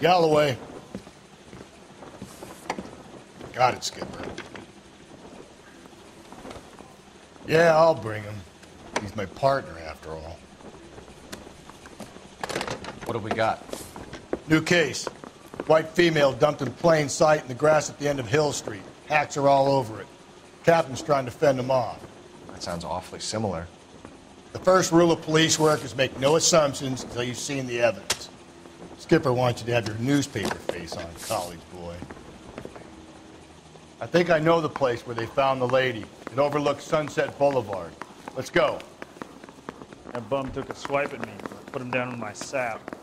Galloway. Got it, Skipper. Yeah, I'll bring him. He's my partner, after all. What have we got? New case. White female dumped in plain sight in the grass at the end of Hill Street. Hacks are all over it. Captain's trying to fend them off. That sounds awfully similar. The first rule of police work is make no assumptions until you've seen the evidence. Skipper wants you to have your newspaper face on, college boy. I think I know the place where they found the lady. It overlooks Sunset Boulevard. Let's go. That bum took a swipe at me. I put him down with my sap.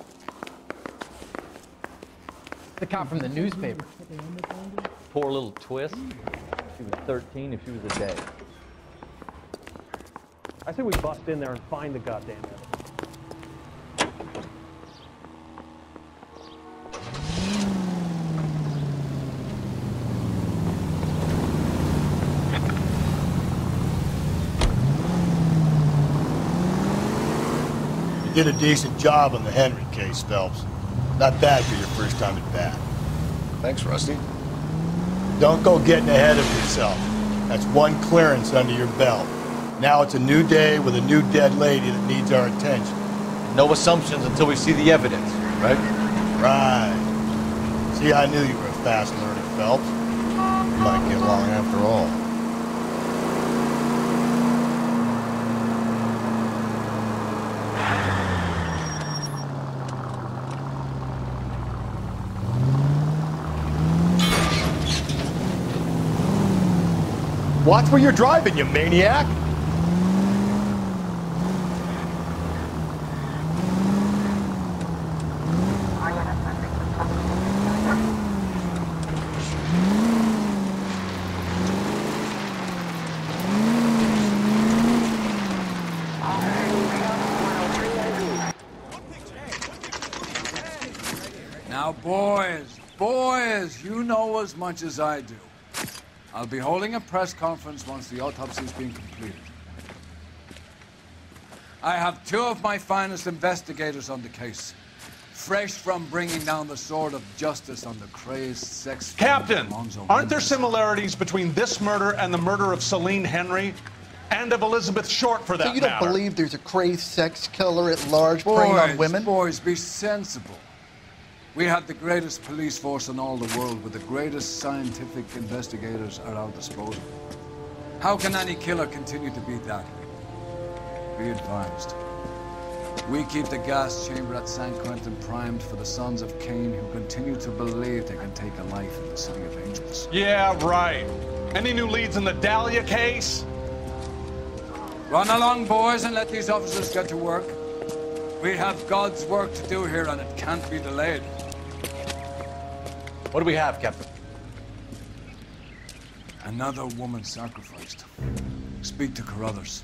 The cop from the newspaper. Poor little twist. She was 13 if she was a day. I say we bust in there and find the goddamn evidence. Did a decent job on the Henry case, Phelps. Not bad for your first time at bat. Thanks, Rusty. Don't go getting ahead of yourself. That's one clearance under your belt. Now it's a new day with a new dead lady that needs our attention. No assumptions until we see the evidence, right? Right. See, I knew you were a fast learner, Phelps. You might get along after all. Watch where you're driving, you maniac! Now, boys, you know as much as I do. I'll be holding a press conference once the autopsy's been completed. I have two of my finest investigators on the case, fresh from bringing down the sword of justice on the crazed sex... Captain, aren't there similarities between this murder and the murder of Celine Henry? And of Elizabeth Short, for that matter? So you don't believe there's a crazed sex killer at large preying on women? Boys, be sensible. We have the greatest police force in all the world with the greatest scientific investigators at our disposal. How can any killer continue to beat that? Be advised. We keep the gas chamber at San Quentin primed for the sons of Cain who continue to believe they can take a life in the City of Angels. Yeah, right. Any new leads in the Dahlia case? Run along, boys, and let these officers get to work. We have God's work to do here, and it can't be delayed. What do we have, Captain? Another woman sacrificed. Speak to Carruthers.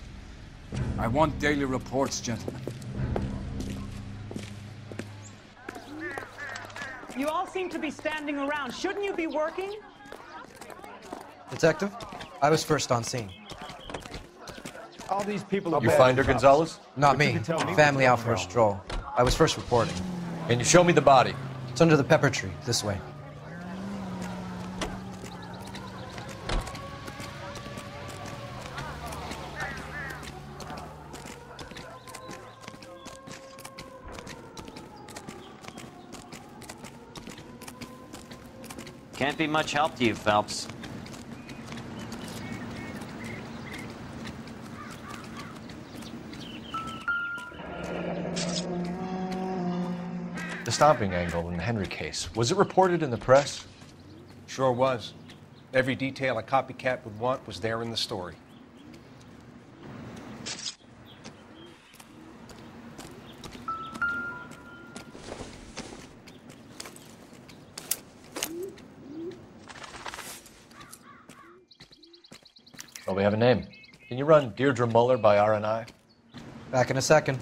I want daily reports, gentlemen. You all seem to be standing around. Shouldn't you be working? Detective, I was first on scene. All these people are... You find her, Gonzalez? Not me. Family out for a stroll. I was first reporting. Can you show me the body? It's under the pepper tree, this way. Can't be much help to you, Phelps. The stomping angle in the Henry case, was it reported in the press? Sure was. Every detail a copycat would want was there in the story. Well, we have a name. Can you run Deirdre Müller by R&I? Back in a second.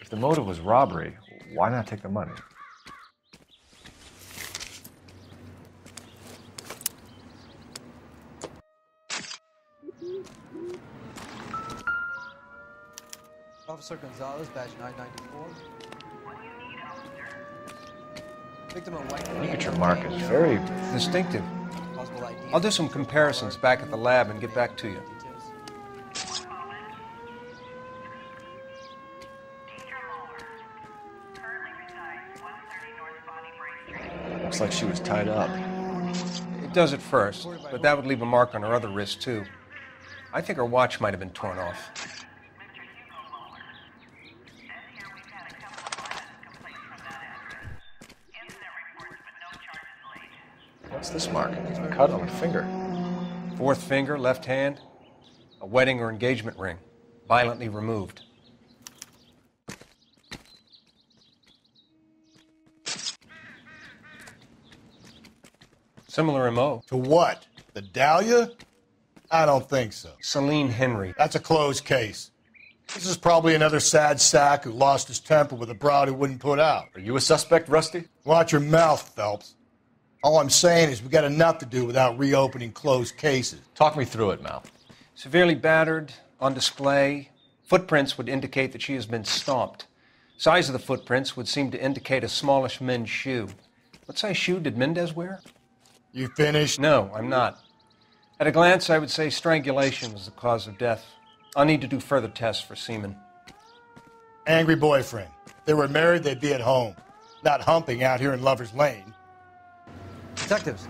If the motive was robbery, why not take the money? Officer Gonzalez, badge 994. Victim of white. Look at your mark, it's very distinctive. I'll do some comparisons back at the lab and get back to you. Looks like she was tied up. It does at first, but that would leave a mark on her other wrist, too. I think her watch might have been torn off. What's this mark? A cut on her finger. Fourth finger, left hand. A wedding or engagement ring. Violently removed. Similar MO. To what? The Dahlia? I don't think so. Celine Henry. That's a closed case. This is probably another sad sack who lost his temper with a broad who wouldn't put out. Are you a suspect, Rusty? Watch your mouth, Phelps. All I'm saying is we got enough to do without reopening closed cases. Talk me through it, Mal. Severely battered, on display. Footprints would indicate that she has been stomped. Size of the footprints would seem to indicate a smallish men's shoe. What size shoe did Mendez wear? You finished? No, I'm not. At a glance, I would say strangulation was the cause of death. I'll need to do further tests for semen. Angry boyfriend. If they were married, they'd be at home. Not humping out here in Lover's Lane. Detectives,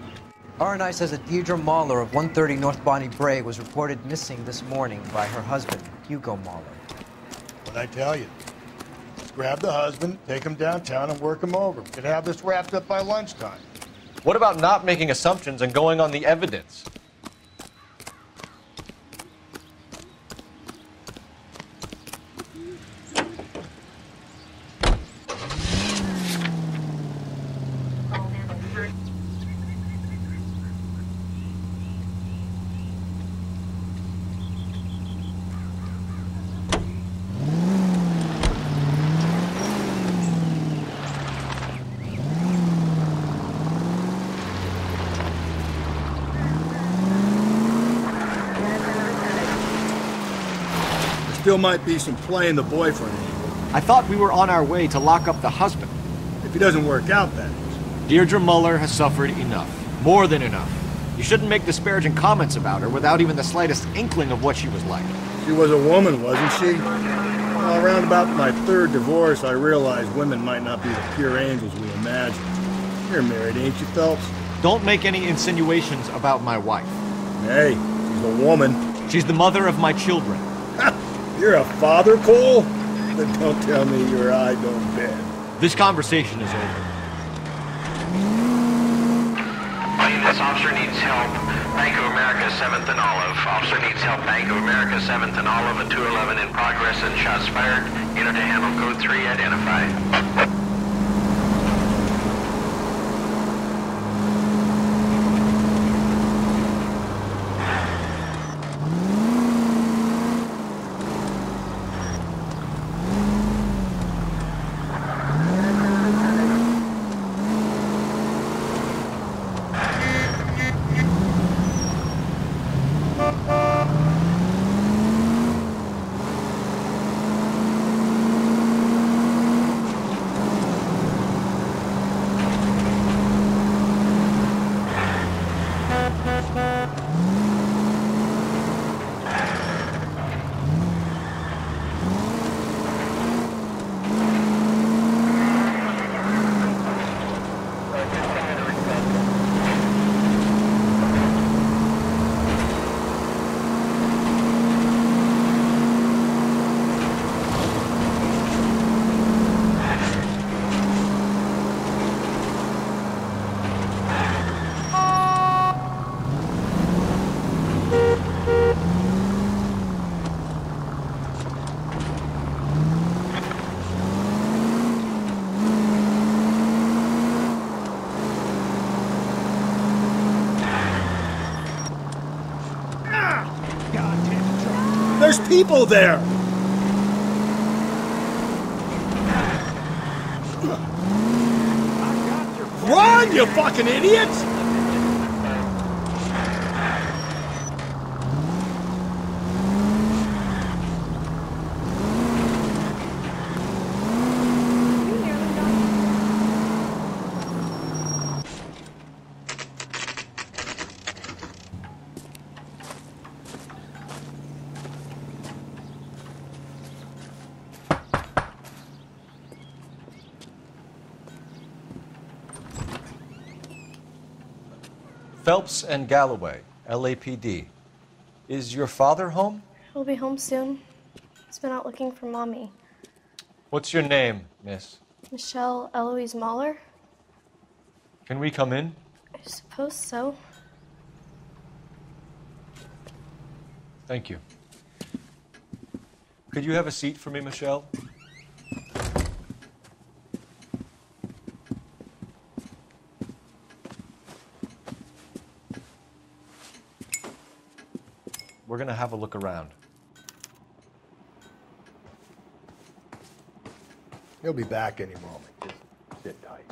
R&I says that Deirdre Müller of 130 North Bonnie Brae was reported missing this morning by her husband, Hugo Müller. What'd I tell you? Just grab the husband, take him downtown, and work him over. We could have this wrapped up by lunchtime. What about not making assumptions and going on the evidence? Still might be some play in the boyfriend. I thought we were on our way to lock up the husband. If he doesn't work out, that is. Deirdre Müller has suffered enough. More than enough. You shouldn't make disparaging comments about her without even the slightest inkling of what she was like. She was a woman, wasn't she? Well, around about my third divorce, I realized women might not be the pure angels we imagined. You're married, ain't you, Phelps? Don't make any insinuations about my wife. Hey, she's a woman. She's the mother of my children. You're a father, Cole? Then don't tell me your eye don't bend. This conversation is over. This officer needs help. Bank of America, 7th and Olive. Officer needs help. Bank of America, 7th and Olive. A 211 in progress and shots fired. Enter to handle code 3 identified. There's people there! Run, you fucking idiots! Phelps and Galloway, LAPD. Is your father home? He'll be home soon. He's been out looking for Mommy. What's your name, miss? Michelle Eloise Mahler. Can we come in? I suppose so. Thank you. Could you have a seat for me, Michelle? We're going to have a look around. He'll be back any moment. Just sit tight.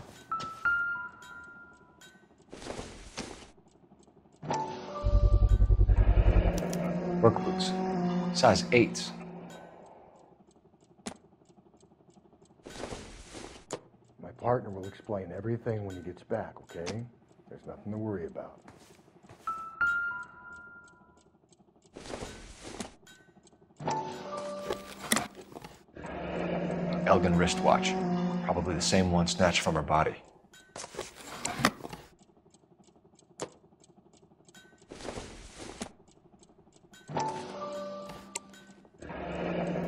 Work boots. Size 8s. My partner will explain everything when he gets back, okay? There's nothing to worry about. Elgin wristwatch. Probably the same one snatched from her body.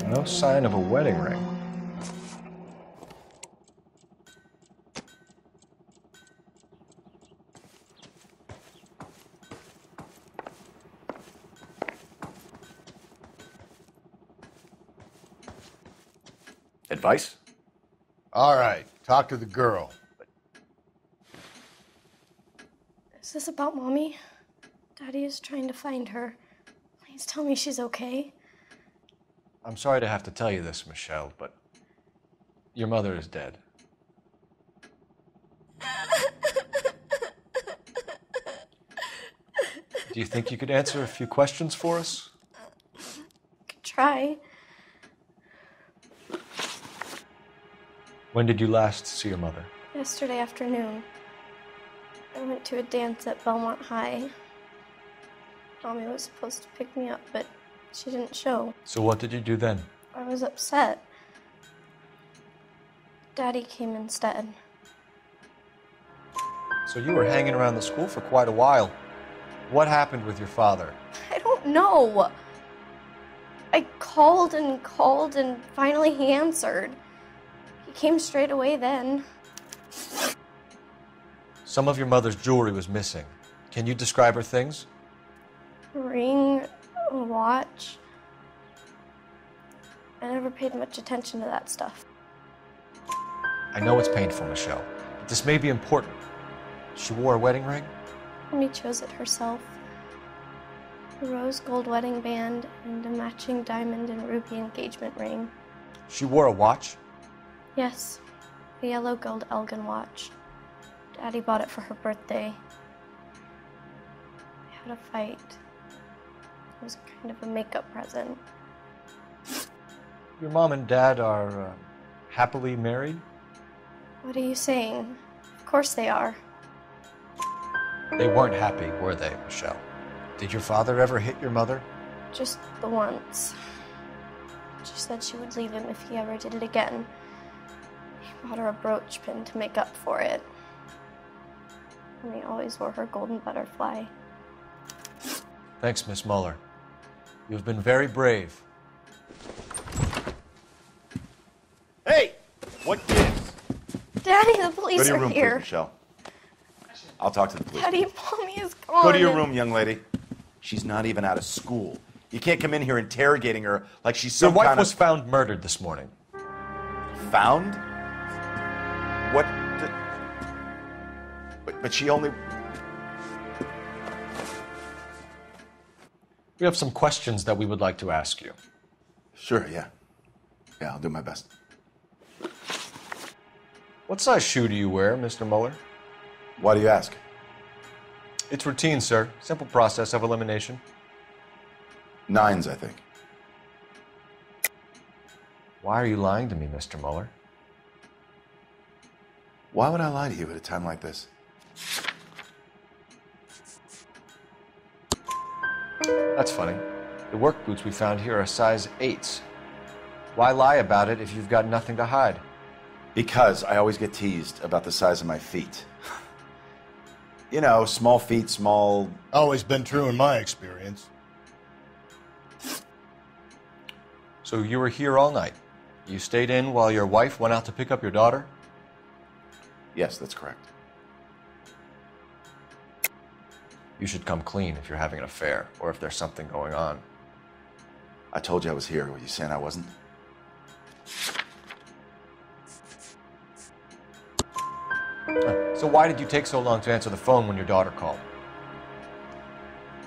No sign of a wedding ring. Advice? All right, talk to the girl. Is this about Mommy? Daddy is trying to find her. Please tell me she's okay. I'm sorry to have to tell you this, Michelle, but your mother is dead. Do you think you could answer a few questions for us? Could try. When did you last see your mother? Yesterday afternoon. I went to a dance at Belmont High. Mommy was supposed to pick me up, but she didn't show. So what did you do then? I was upset. Daddy came instead. So you were hanging around the school for quite a while. What happened with your father? I don't know. I called and called, and finally he answered. He came straight away then. Some of your mother's jewelry was missing. Can you describe her things? Ring, watch. I never paid much attention to that stuff. I know it's painful, Michelle, but this may be important. She wore a wedding ring? Mommy chose it herself. A rose gold wedding band and a matching diamond and ruby engagement ring. She wore a watch? Yes, the yellow gold Elgin watch. Daddy bought it for her birthday. They had a fight. It was kind of a makeup present. Your mom and dad are happily married? What are you saying? Of course they are. They weren't happy, were they, Michelle? Did your father ever hit your mother? Just the once. She said she would leave him if he ever did it again. I bought her a brooch pin to make up for it. Mommy always wore her golden butterfly. Thanks, Miss Muller. You've been very brave. Hey! What gives? Daddy, the police are here. Go to your room, please, Michelle. I'll talk to the police. Daddy, Mommy is gone. Go to your room, young lady. She's not even out of school. You can't come in here interrogating her like she's some kind of... Your wife was found murdered this morning. Found? What the... But she only... We have some questions that we would like to ask you. Sure, yeah. Yeah, I'll do my best. What size shoe do you wear, Mr. Müller? Why do you ask? It's routine, sir. Simple process of elimination. 9s, I think. Why are you lying to me, Mr. Müller? Why would I lie to you at a time like this? That's funny. The work boots we found here are size 8s. Why lie about it if you've got nothing to hide? Because I always get teased about the size of my feet. You know, small feet, small... Always been true in my experience. So you were here all night. You stayed in while your wife went out to pick up your daughter? Yes, that's correct. You should come clean if you're having an affair, or if there's something going on. I told you I was here. Were you saying I wasn't? So why did you take so long to answer the phone when your daughter called?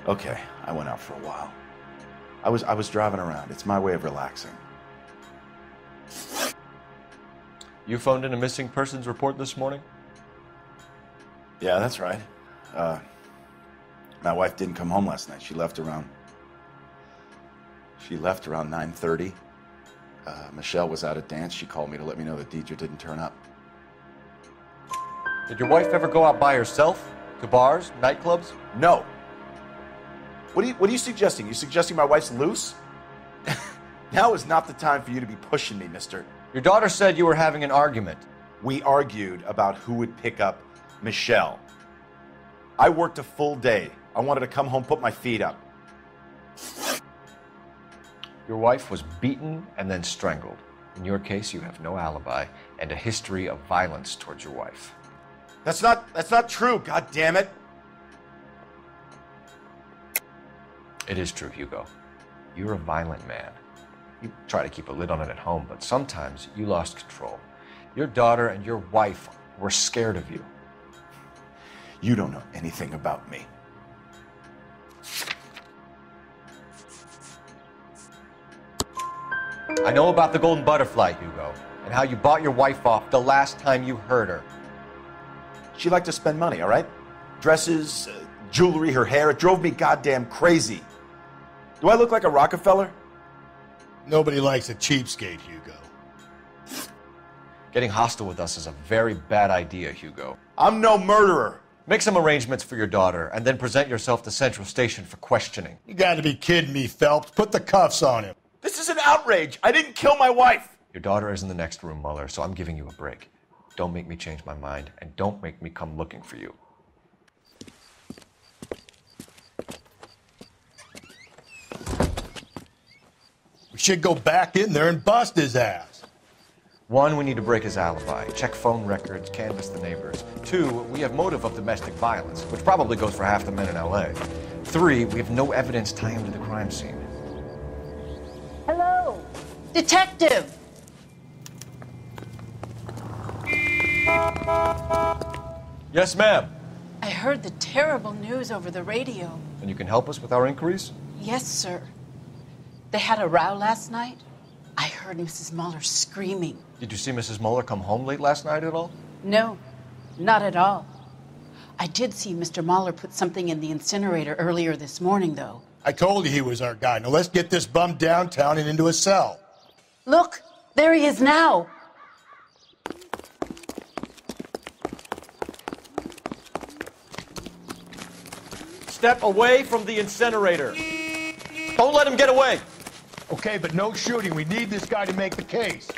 Okay, I went out for a while. I was driving around. It's my way of relaxing. You phoned in a missing persons report this morning? Yeah, that's right. My wife didn't come home last night. She left around 9:30. Michelle was out at dance. She called me to let me know that Deirdre didn't turn up. Did your wife ever go out by herself? To bars, nightclubs? No. What are you suggesting? You suggesting my wife's loose? Now is not the time for you to be pushing me, mister. Your daughter said you were having an argument. We argued about who would pick up Michelle. I worked a full day. I wanted to come home, put my feet up. Your wife was beaten and then strangled. In your case, you have no alibi and a history of violence towards your wife. That's not true, God damn it. It is true, Hugo. You're a violent man. You try to keep a lid on it at home, but sometimes you lost control. Your daughter and your wife were scared of you. You don't know anything about me. I know about the golden butterfly, Hugo, and how you bought your wife off the last time you heard her. She liked to spend money, all right? Dresses, jewelry, her hair. It drove me goddamn crazy. Do I look like a Rockefeller? Nobody likes a cheapskate, Hugo. Getting hostile with us is a very bad idea, Hugo. I'm no murderer. Make some arrangements for your daughter, and then present yourself to Central Station for questioning. You gotta be kidding me, Phelps. Put the cuffs on him. This is an outrage! I didn't kill my wife! Your daughter is in the next room, Müller, so I'm giving you a break. Don't make me change my mind, and don't make me come looking for you. We should go back in there and bust his ass. 1, we need to break his alibi, check phone records, canvass the neighbors. 2, we have motive of domestic violence, which probably goes for half the men in L.A. 3, we have no evidence tying him to the crime scene. Hello, detective. Yes, ma'am. I heard the terrible news over the radio. And you can help us with our inquiries? Yes, sir. They had a row last night. I heard Mrs. Müller screaming. Did you see Mrs. Müller come home late last night at all? No, not at all. I did see Mr. Müller put something in the incinerator earlier this morning, though. I told you he was our guy. Now let's get this bum downtown and into a cell. Look, there he is now. Step away from the incinerator. Don't let him get away. Okay, but no shooting. We need this guy to make the case.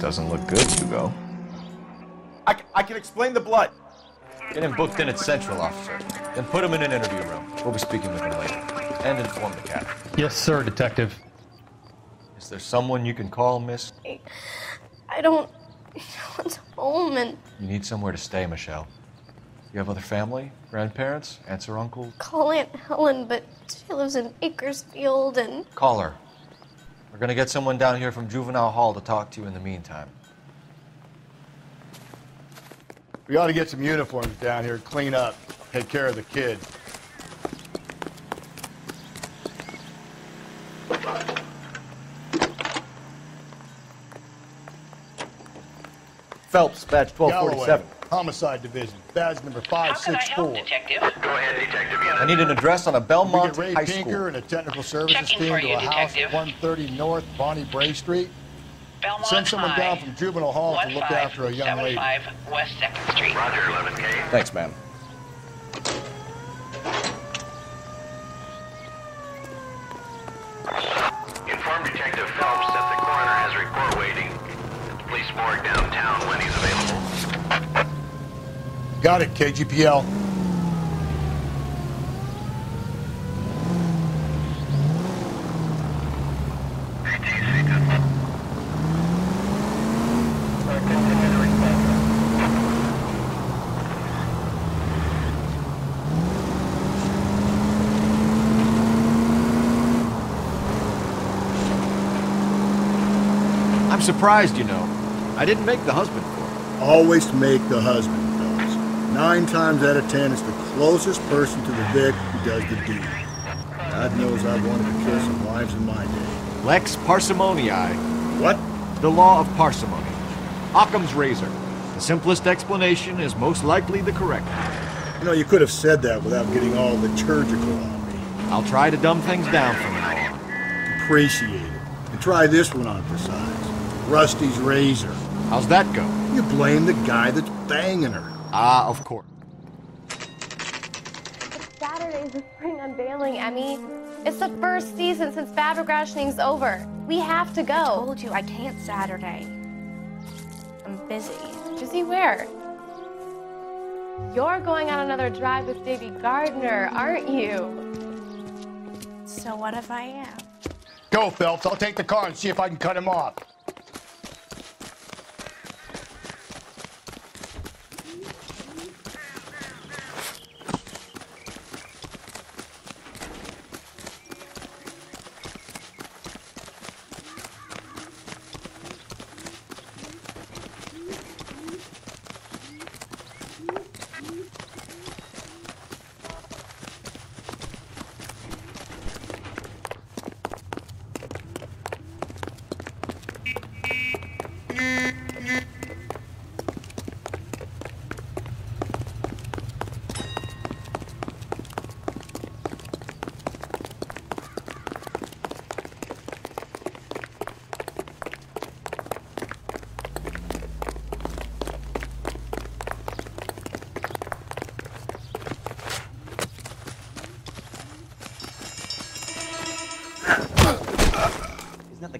Doesn't look good, Hugo. I can explain the blood. Get him booked in at Central, officer. Then put him in an interview room. We'll be speaking with him later. And inform the captain. Yes, sir, detective. Is there someone you can call, miss? I don't... No one's home and... You need somewhere to stay, Michelle. You have other family? Grandparents? Aunts or uncles? Call Aunt Helen, but she lives in Bakersfield and... Call her. We're gonna get someone down here from Juvenile Hall to talk to you in the meantime. We ought to get some uniforms down here, clean up, take care of the kid. Phelps, batch 1247. Galloway, homicide division, badge number 564. How can I help, detective? Go ahead, detective. I need an address on a Belmont High School. Ray Pinker and a technical services team to a house at 130 North Bonnie Bray Street. Belmont Send someone High, down from Juvenile Hall to look after a young lady. 5 West 2nd Street. Roger, 11K. Thanks, ma'am. Inform Detective Phelps that the coroner has report waiting. Police morgue downtown when he's available. Got it, KGPL. ATC, good luck. Continue to respond. I'm surprised, you know. I didn't make the husband for it. Always make the husband, fellas. 9 times out of 10, it's the closest person to the vic who does the deed. God knows I've wanted to kill some wives in my day. Lex parsimoniae. What? The law of parsimony. Occam's razor. The simplest explanation is most likely the correct one. You know, you could have said that without getting all liturgical on me. I'll try to dumb things down from now on. Appreciate it. And try this one on for size. Rusty's razor. How's that go? You blame the guy that's banging her. Ah, of course. It's Saturday's the spring unveiling, Emmy. It's the first season since Fabergrashning's over. We have to go. I told you I can't Saturday. I'm busy. Busy where? You're going on another drive with Davy Gardner, aren't you? So what if I am? Go, Phelps. I'll take the car and see if I can cut him off.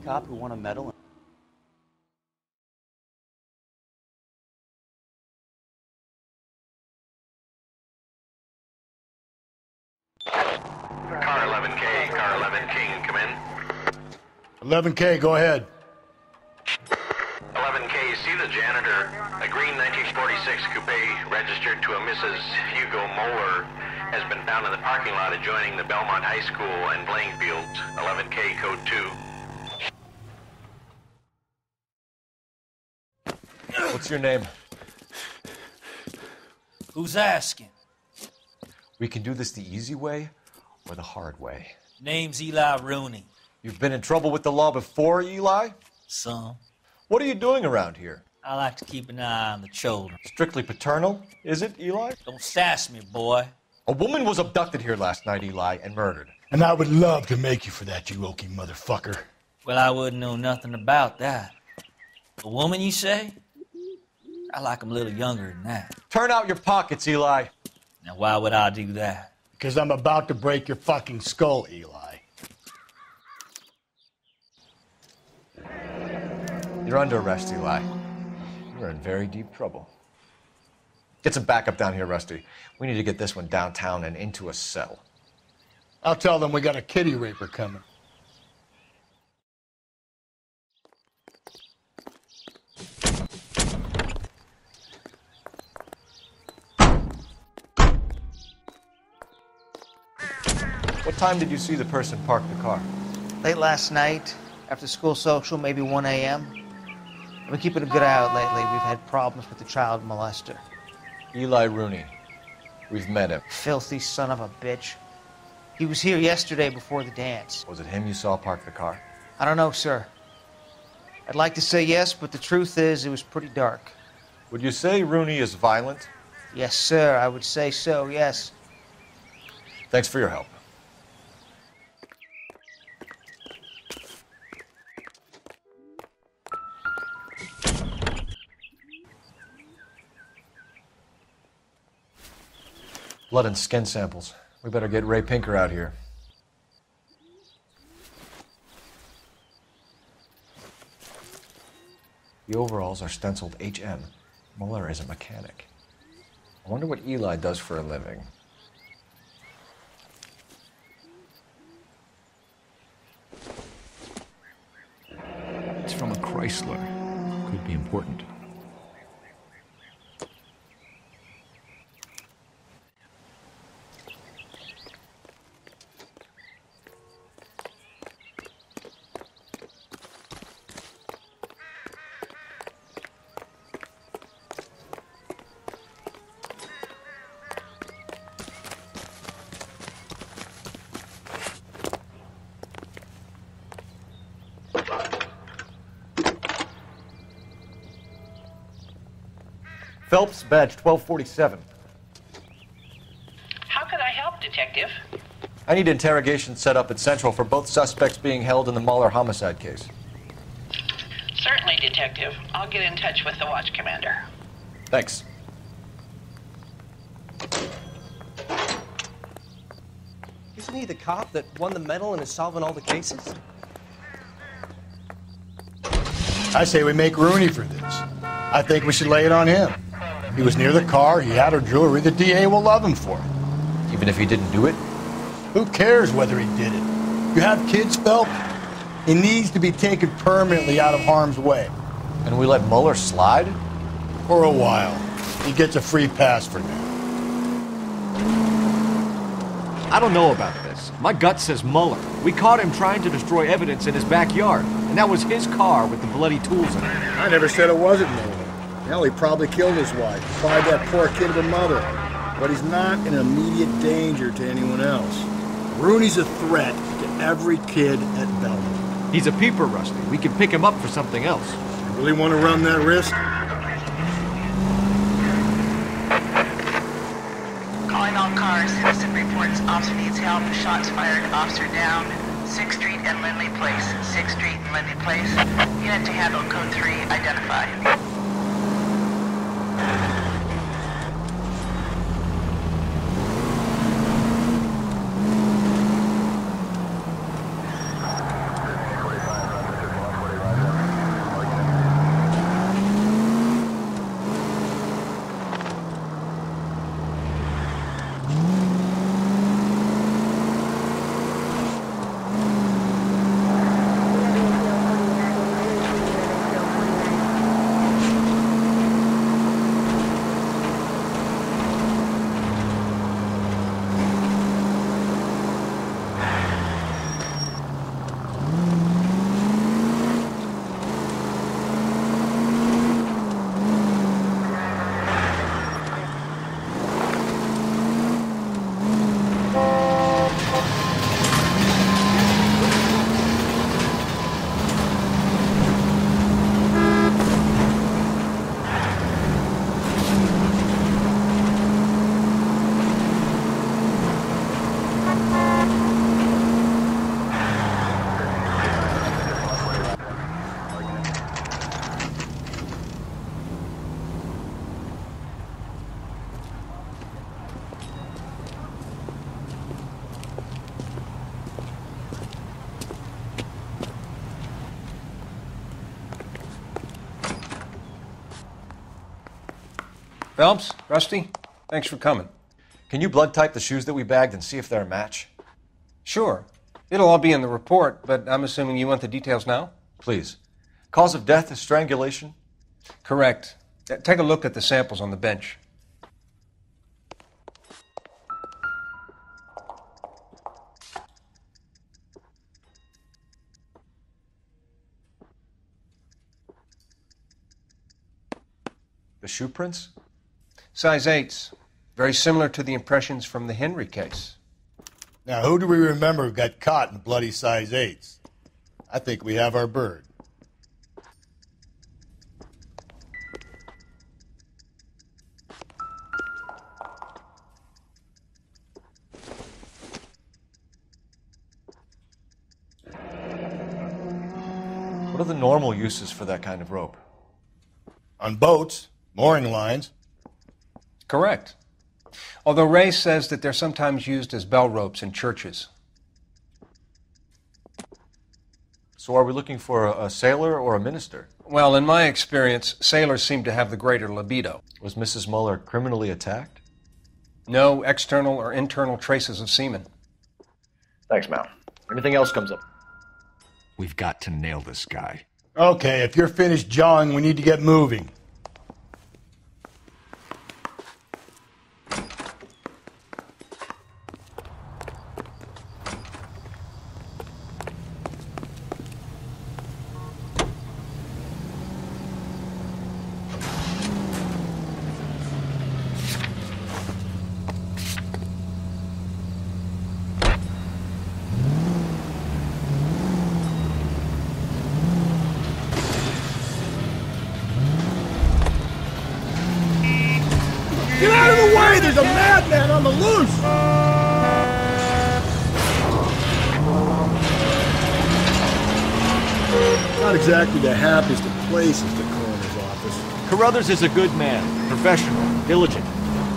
Cop who won a medal. Car 11K, car 11 King, come in. 11K, go ahead. 11K, see the janitor. A green 1946 coupe registered to a Mrs. Hugo Müller has been found in the parking lot adjoining the Belmont High School and playing fields. 11K, code 2. What's your name? Who's asking? We can do this the easy way or the hard way. Name's Eli Rooney. You've been in trouble with the law before, Eli? Some. What are you doing around here? I like to keep an eye on the children. Strictly paternal, is it, Eli? Don't sass me, boy. A woman was abducted here last night, Eli, and murdered. And I would love to make you for that, you oaky motherfucker. Well, I wouldn't know nothing about that. A woman, you say? I like them a little younger than that. Turn out your pockets, Eli. Now, why would I do that? Because I'm about to break your fucking skull, Eli. You're under arrest, Eli. You're in very deep trouble. Get some backup down here, Rusty. We need to get this one downtown and into a cell. I'll tell them we got a kitty raper coming. time did you see the person park the car? Late last night, after school social, maybe 1 a.m. I've been keeping a good eye out lately. We've had problems with the child molester. Eli Rooney. We've met him. Filthy son of a bitch. He was here yesterday before the dance. Was it him you saw park the car? I don't know, sir. I'd like to say yes, but the truth is it was pretty dark. Would you say Rooney is violent? Yes, sir. I would say so, yes. Thanks for your help. Blood and skin samples. We better get Ray Pinker out here. The overalls are stenciled HM. Müller is a mechanic. I wonder what Eli does for a living. It's from a Chrysler. Could be important. Phelps, badge 1247. How could I help, Detective? I need interrogation set up at Central for both suspects being held in the Müller homicide case. Certainly, Detective. I'll get in touch with the watch commander. Thanks. Isn't he the cop that won the medal and is solving all the cases? I say we make Rooney for this. I think we should lay it on him. He was near the car, he had her jewelry, the DA will love him for it. Even if he didn't do it? Who cares whether he did it? You have kids, Phelps? He needs to be taken permanently out of harm's way. And we let Müller slide? For a while. He gets a free pass for now. I don't know about this. My gut says Müller. We caught him trying to destroy evidence in his backyard, and that was his car with the bloody tools in it. I never said it wasn't Müller. Hell, he probably killed his wife, tried that poor kid of a mother. But he's not an immediate danger to anyone else. Rooney's a threat to every kid at Belmont. He's a peeper, Rusty. We can pick him up for something else. You really want to run that risk? Calling all cars. Citizen reports officer needs help. Shots fired. Officer down. 6th Street and Lindley Place. 6th Street and Lindley Place. Unit to handle code 3. Identify. Phelps, Rusty, thanks for coming. Can you blood type the shoes that we bagged and see if they're a match? Sure. It'll all be in the report, but I'm assuming you want the details now? Please. Cause of death is strangulation? Correct. Take a look at the samples on the bench. The shoe prints? Size 8s. Very similar to the impressions from the Henry case. Now, who do we remember got caught in bloody size 8s? I think we have our bird. What are the normal uses for that kind of rope? On boats, mooring lines. Correct. Although Ray says that they're sometimes used as bell ropes in churches. So are we looking for a sailor or a minister? Well, in my experience, sailors seem to have the greater libido. Was Mrs. Muller criminally attacked? No external or internal traces of semen. Thanks, Mal. Anything else comes up? We've got to nail this guy. Okay, if you're finished jawing, we need to get moving. Carruthers is a good man, professional, diligent.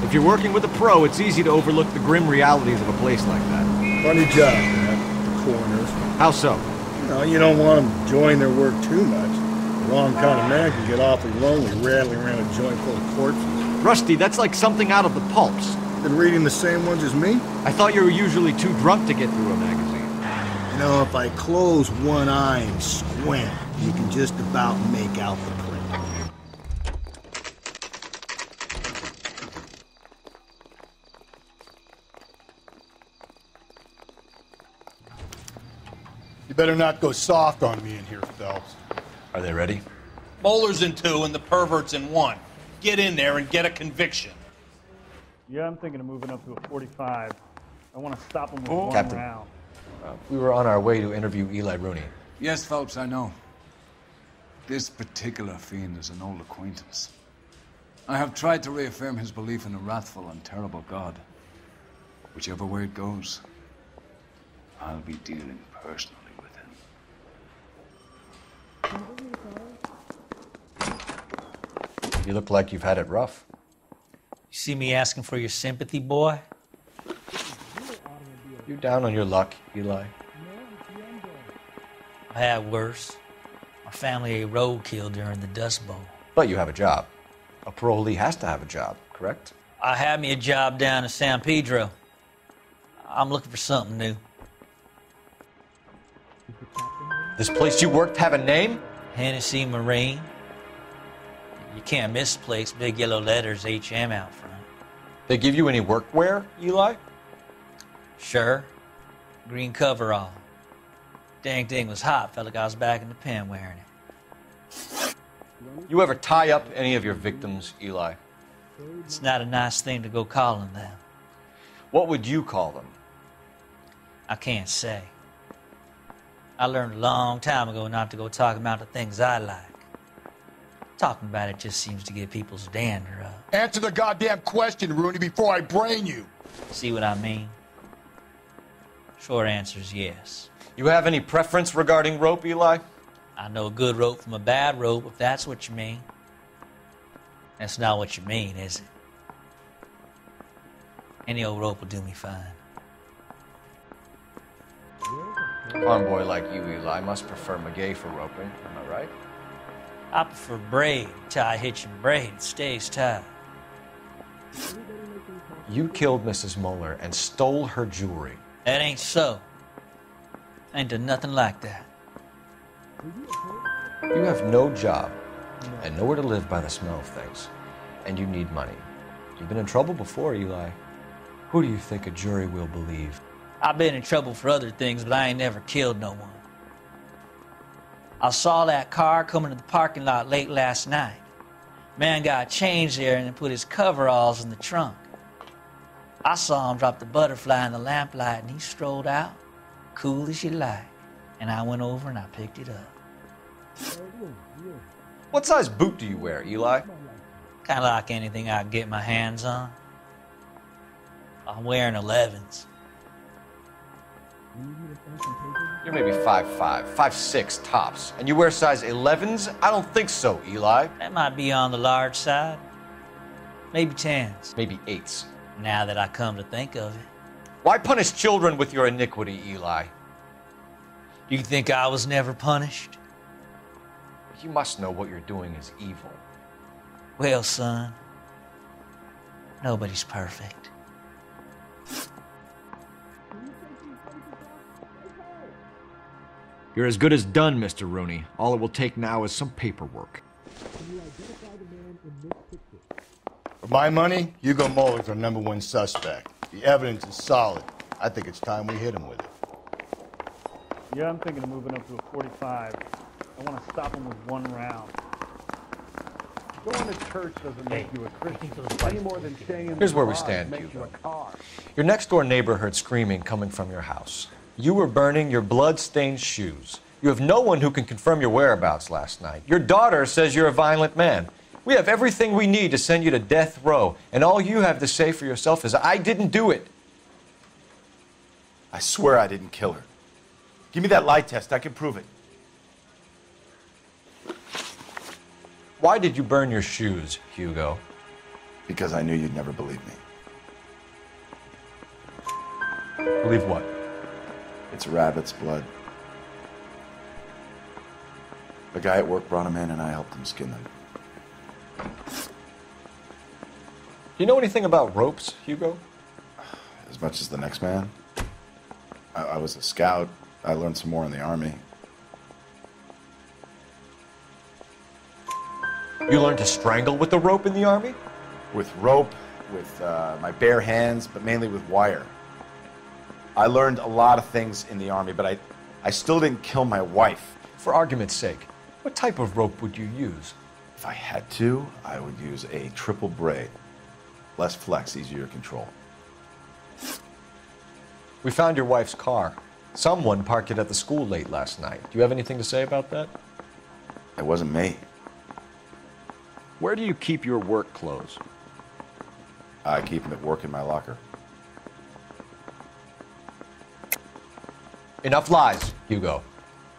If you're working with a pro, it's easy to overlook the grim realities of a place like that. Funny job, man, the coroners. How so? You know, you don't want them enjoying their work too much. The wrong kind of man can get awfully lonely rattling around a joint full of corpses. Rusty, that's like something out of the pulps. Been reading the same ones as me? I thought you were usually too drunk to get through a magazine. You know, if I close one eye and squint, you can just about make out the print. Better not go soft on me in here, Phelps. Are they ready? Bowler's in 2 and the pervert's in 1. Get in there and get a conviction. Yeah, I'm thinking of moving up to a 45. I want to stop him with one Captain, round. We were on our way to interview Eli Rooney. Yes, Phelps, I know. This particular fiend is an old acquaintance. I have tried to reaffirm his belief in a wrathful and terrible God. Whichever way it goes, I'll be dealing personally. You look like you've had it rough. You see me asking for your sympathy, boy? You're down on your luck, Eli. I had worse. My family ate roadkill during the Dust Bowl. But you have a job. A parolee has to have a job, correct? I had me a job down in San Pedro. I'm looking for something new. This place you worked have a name? Hennessey Marine. You can't misplace big yellow letters HM out front. They give you any workwear, Eli? Sure. Green coverall. Dang thing was hot, felt like I was back in the pen wearing it. You ever tie up any of your victims, Eli? It's not a nice thing to go calling them. What would you call them? I can't say. I learned a long time ago not to go talking about the things I like. Talking about it just seems to get people's dander up. Answer the goddamn question, Rooney, before I brain you. See what I mean? Short answer is yes. You have any preference regarding rope, Eli? I know a good rope from a bad rope, if that's what you mean. That's not what you mean, is it? Any old rope will do me fine. A farm boy like you, Eli, must prefer McGay for roping, am I right? I prefer braid, tie, hitch, and braid. It stays tied. You killed Mrs. Muller and stole her jewelry. That ain't so. I ain't done nothing like that. You have no job and nowhere to live by the smell of things, and you need money. You've been in trouble before, Eli. Who do you think a jury will believe? I've been in trouble for other things, but I ain't never killed no one. I saw that car coming to the parking lot late last night. Man got changed there and put his coveralls in the trunk. I saw him drop the butterfly in the lamplight, and he strolled out, cool as you like. And I went over and I picked it up. What size boot do you wear, Eli? Kind of like anything I can get my hands on. I'm wearing 11s. You're maybe 5'5", 5'6", tops, and you wear size 11s? I don't think so, Eli. That might be on the large side. Maybe 10s. Maybe 8s. Now that I come to think of it. Why punish children with your iniquity, Eli? You think I was never punished? You must know what you're doing is evil. Well, son, nobody's perfect. You're as good as done, Mr. Rooney. All it will take now is some paperwork. For my money, Hugo Muller's our #1 suspect. The evidence is solid. I think it's time we hit him with it. Yeah, I'm thinking of moving up to a 45. I want to stop him with one round. Going to church doesn't make you a Christian any more than staying in. Here's where we stand, Hugo. Your next-door neighbor heard screaming coming from your house. You were burning your blood-stained shoes. You have no one who can confirm your whereabouts last night. Your daughter says you're a violent man. We have everything we need to send you to death row, and all you have to say for yourself is, I didn't do it. I swear I didn't kill her. Give me that lie test. I can prove it. Why did you burn your shoes, Hugo? Because I knew you'd never believe me. Believe what? It's rabbit's blood. The guy at work brought him in, and I helped him skin them. Do you know anything about ropes, Hugo? As much as the next man. I was a scout. I learned some more in the Army. You learned to strangle with the rope in the Army? With rope, with my bare hands, but mainly with wire. I learned a lot of things in the Army, but I still didn't kill my wife. For argument's sake, what type of rope would you use? If I had to, I would use a triple braid. Less flex, easier to control. We found your wife's car. Someone parked it at the school late last night. Do you have anything to say about that? It wasn't me. Where do you keep your work clothes? I keep them at work in my locker. Enough lies, Hugo.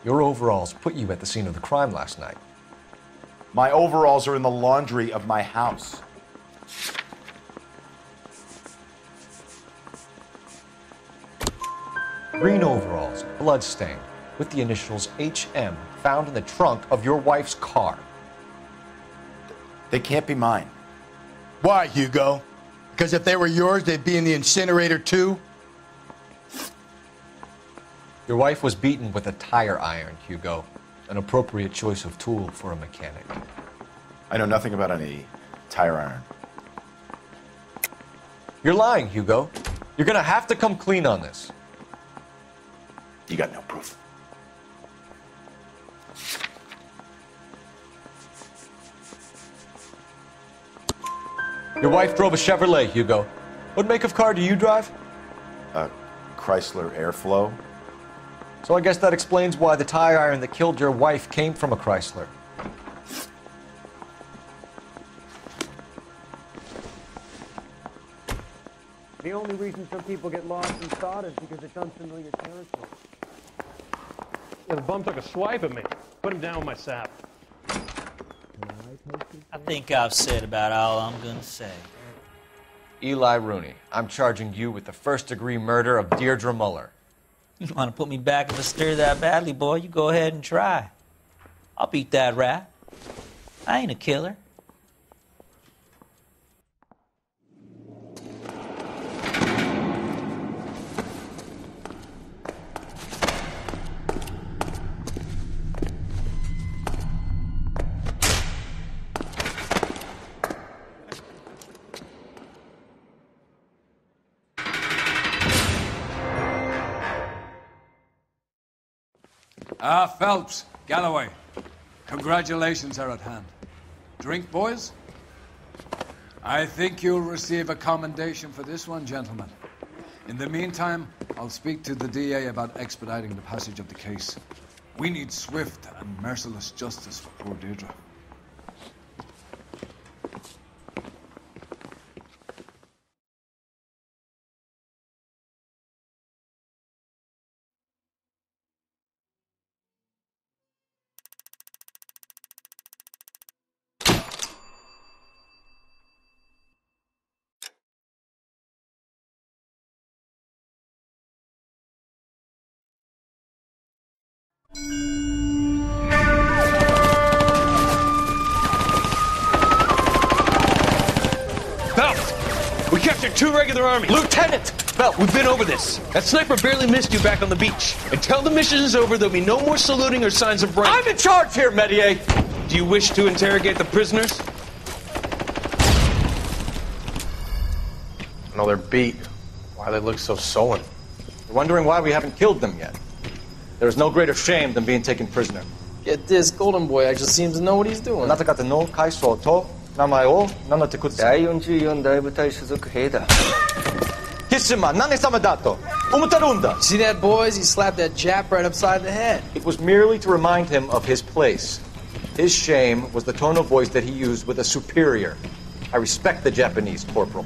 Your overalls put you at the scene of the crime last night. My overalls are in the laundry of my house. Green overalls, bloodstained, with the initials HM, found in the trunk of your wife's car. They can't be mine. Why, Hugo? Because if they were yours, they'd be in the incinerator, too? Your wife was beaten with a tire iron, Hugo. An appropriate choice of tool for a mechanic. I know nothing about any tire iron. You're lying, Hugo. You're gonna have to come clean on this. You got no proof. Your wife drove a Chevrolet, Hugo. What make of car do you drive? A Chrysler Airflow. So I guess that explains why the tire iron that killed your wife came from a Chrysler. The only reason some people get lost in thought is because it's unfamiliar territory. Yeah, the bum took a swipe at me. Put him down with my sap. I think I've said about all I'm gonna say. Eli Rooney, I'm charging you with the first-degree murder of Deirdre Müller. You want to put me back if I stir that badly, boy? You go ahead and try. I'll beat that rat. I ain't a killer. Phelps, Galloway, congratulations are at hand. Drink, boys? I think you'll receive a commendation for this one, gentlemen. In the meantime, I'll speak to the DA about expediting the passage of the case. We need swift and merciless justice for poor Deirdre. Two regular armies. Lieutenant! Bell, we've been over this. That sniper barely missed you back on the beach. Until the mission is over, there'll be no more saluting or signs of rank. I'm in charge here, Medier! Do you wish to interrogate the prisoners? No, they're beat. Why they look so sullen? You're wondering why we haven't killed them yet. There is no greater shame than being taken prisoner. Get this, Golden Boy actually seems to know what he's doing. See that, boys? He slapped that Jap right upside the head. It was merely to remind him of his place. His shame was the tone of voice that he used with a superior. I respect the Japanese, Corporal.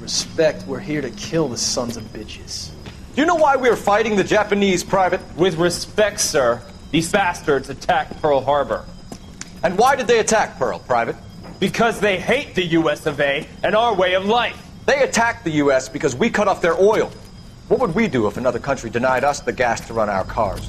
Respect? We're here to kill the sons of bitches. Do you know why we are fighting the Japanese, Private? With respect, sir, these bastards attacked Pearl Harbor. And why did they attack Pearl, Private? Because they hate the U.S. of A. and our way of life. They attacked the U.S. because we cut off their oil. What would we do if another country denied us the gas to run our cars?